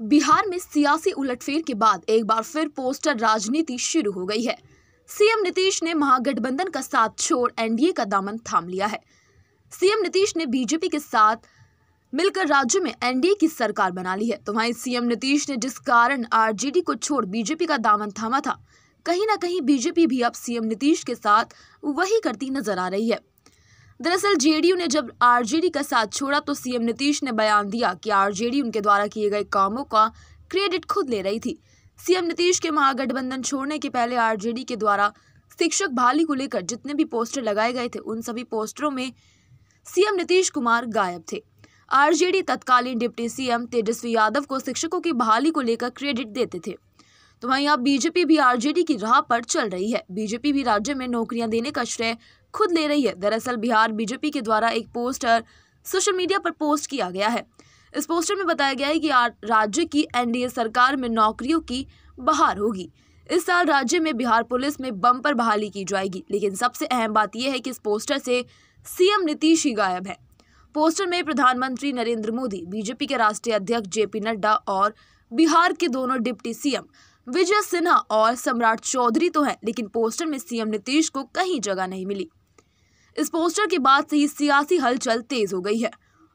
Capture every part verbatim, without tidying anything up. बिहार में सियासी उलटफेर के बाद एक बार फिर पोस्टर राजनीति शुरू हो गई है। सीएम नीतीश ने महागठबंधन का साथ छोड़ एनडीए का दामन थाम लिया है। सीएम नीतीश ने बीजेपी के साथ मिलकर राज्य में एनडीए की सरकार बना ली है। तो वहीं सीएम नीतीश ने जिस कारण आरजेडी को छोड़ बीजेपी का दामन थामा था, कहीं ना कहीं बीजेपी भी अब सीएम नीतीश के साथ वही करती नजर आ रही है। दरअसल जेडीयू ने जब आरजेडी का साथ छोड़ा तो सीएम नीतीश ने बयान दिया कि आरजेडी उनके द्वारा किए गए कामों का क्रेडिट खुद ले रही थी। सीएम नीतीश के महागठबंधन छोड़ने के पहले आरजेडी के द्वारा शिक्षक बहाली को लेकर जितने भी पोस्टर लगाए गए थे, उन सभी पोस्टरों में सीएम नीतीश कुमार गायब थे। आरजेडी तत्कालीन डिप्टी सीएम तेजस्वी यादव को शिक्षकों की बहाली को लेकर क्रेडिट देते थे। तो वहीं अब बीजेपी भी आरजेडी की राह पर चल रही है। बीजेपी भी राज्य में नौकरियां देने का श्रेय खुद ले रही है। दरअसल बिहार बीजेपी के द्वारा एक पोस्टर सोशल मीडिया पर पोस्ट किया गया है। इस पोस्टर में बताया गया है कि राज्य की एनडीए सरकार में नौकरियों की बहार होगी। इस साल राज्य में बिहार पुलिस में बम्पर बहाली की जाएगी। लेकिन सबसे अहम बात यह है कि इस पोस्टर से सीएम नीतीश ही गायब है। पोस्टर में प्रधानमंत्री नरेंद्र मोदी, बीजेपी के राष्ट्रीय अध्यक्ष जेपी नड्डा और बिहार के दोनों डिप्टी सीएम विजय सिन्हा और सम्राट चौधरी तो हैं, लेकिन पोस्टर में सीएम नीतीश को कहीं जगह नहीं मिली। इस पोस्टर के बाद से ही सियासी हलचल तेज हो गई है।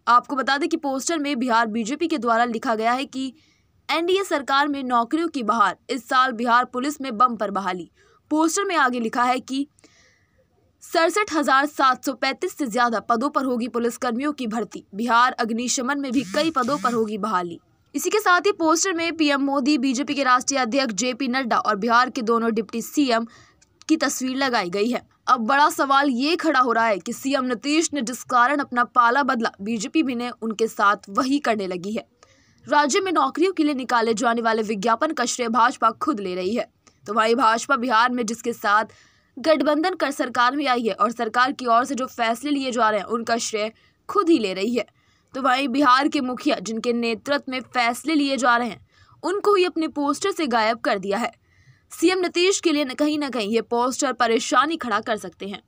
आपको बता दें कि पोस्टर में बिहार बीजेपी के द्वारा लिखा गया है कि एनडीए सरकार में नौकरियों की बहार, इस साल बिहार पुलिस में बम्पर बहाली। पोस्टर में आगे लिखा है कि सड़सठ हजार सात सौ पैंतीस से ज्यादा पदों पर होगी पुलिसकर्मियों की भर्ती। बिहार अग्निशमन में भी कई पदों पर होगी बहाली। इसी के साथ ही पोस्टर में पीएम मोदी, बीजेपी के राष्ट्रीय अध्यक्ष जेपी नड्डा और बिहार के दोनों डिप्टी सीएम की तस्वीर लगाई गई है। अब बड़ा सवाल ये खड़ा हो रहा है कि सीएम नीतीश ने जिस कारण अपना पाला बदला, बीजेपी भी ने उनके साथ वही करने लगी है। राज्य में नौकरियों के लिए निकाले जाने वाले विज्ञापन का श्रेय भाजपा खुद ले रही है। तो वही भाजपा बिहार में जिसके साथ गठबंधन कर सरकार में आई है और सरकार की ओर से जो फैसले लिए जा रहे हैं उनका श्रेय खुद ही ले रही है। तो वहीं बिहार के मुखिया जिनके नेतृत्व में फैसले लिए जा रहे हैं, उनको ही अपने पोस्टर से गायब कर दिया है। सीएम नीतीश के लिए कहीं ना कहीं ये पोस्टर परेशानी खड़ा कर सकते हैं।